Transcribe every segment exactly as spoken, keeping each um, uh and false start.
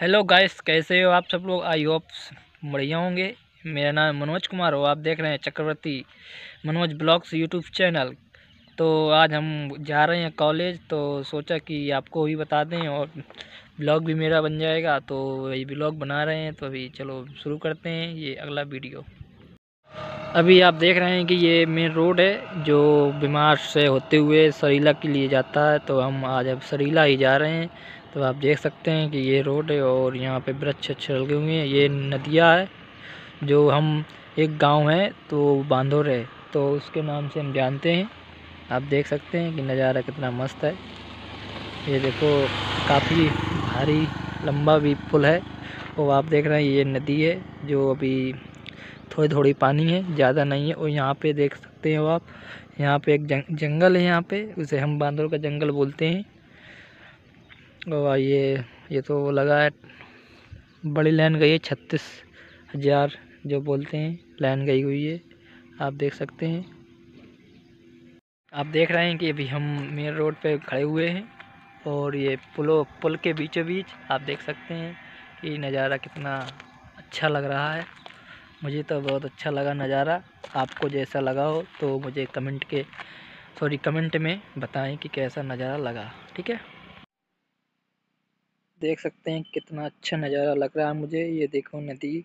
Hello guys, कैसे हो आप सब लोग। आई होप बढ़िया होंगे। मेरा नाम मनोज कुमार हो, आप देख रहे हैं Chakravarti Manoj blogs YouTube channel. तो आज हम जा रहे हैं कॉलेज, तो सोचा कि आपको भी बता दें और ब्लॉग भी मेरा बन जाएगा। तो ये ब्लॉग बना रहे हैं, तो अभी चलो शुरू करते हैं ये अगला वीडियो। अभी आप देख रहे हैं कि ये मेन रोड है जो बीमार से होते हुए सरीला के लिए जाता है। तो हम आज अब सरीला ही जा रहे हैं। तो आप देख सकते हैं कि ये रोड है और यहाँ पे वृक्ष अच्छे लगे हुए हैं। ये नदिया है जो हम एक गांव है तो बांधोर है, तो उसके नाम से हम जानते हैं। आप देख सकते हैं कि नज़ारा कितना मस्त है। ये देखो, काफ़ी भारी लंबा भी पुल है। और आप देख रहे हैं ये नदी है जो अभी थोड़ी थोड़ी पानी है, ज़्यादा नहीं है। और यहाँ पे देख सकते हो आप, यहाँ पे एक जंग, जंगल है। यहाँ पे उसे हम बांधोर का जंगल बोलते हैं। और ये ये तो वो लगा है, बड़ी लाइन गई है, छत्तीस हज़ार जो बोलते हैं लाइन गई हुई है। आप देख सकते हैं। आप देख रहे हैं कि अभी हम मेन रोड पे खड़े हुए हैं और ये पुलों पुल के बीचों बीच आप देख सकते हैं कि नज़ारा कितना अच्छा लग रहा है। मुझे तो बहुत अच्छा लगा नज़ारा। आपको जैसा लगा हो तो मुझे कमेंट के सॉरी कमेंट में बताएं कि कैसा नज़ारा लगा। ठीक है, देख सकते हैं कितना अच्छा नज़ारा लग रहा है मुझे। ये देखो नदी,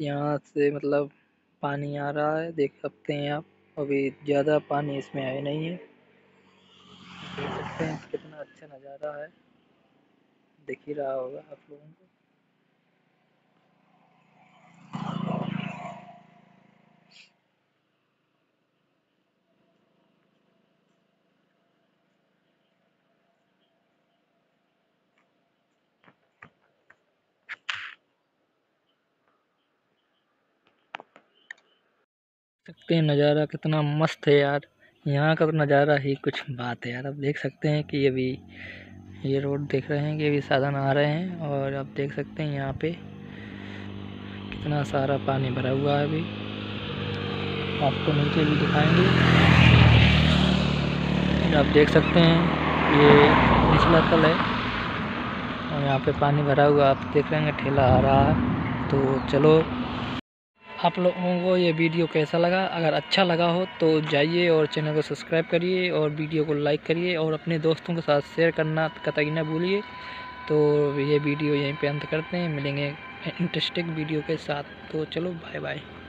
यहाँ से मतलब पानी आ रहा है, देख सकते हैं आप। अभी ज़्यादा पानी इसमें आया नहीं है। देख सकते हैं कितना अच्छा नज़ारा है, दिख ही रहा होगा आप लोगों को। सकते हैं नज़ारा कितना मस्त है यार। यहाँ का नज़ारा ही कुछ बात है यार। आप देख सकते हैं कि अभी ये रोड देख रहे हैं कि अभी साधन आ रहे हैं। और आप देख सकते हैं यहाँ पे कितना सारा पानी भरा हुआ है। अभी आपको नीचे भी दिखाएंगे। आप देख सकते हैं ये निचला तल है और यहाँ पे पानी भरा हुआ। आप देख रहे हैं ठेला आ रहा है। तो चलो, आप लोगों को ये वीडियो कैसा लगा। अगर अच्छा लगा हो तो जाइए और चैनल को सब्सक्राइब करिए और वीडियो को लाइक करिए और अपने दोस्तों के साथ शेयर करना कतई ना भूलिए। तो ये वीडियो यहीं पे अंत करते हैं, मिलेंगे इंटरेस्टिंग वीडियो के साथ। तो चलो, बाय बाय।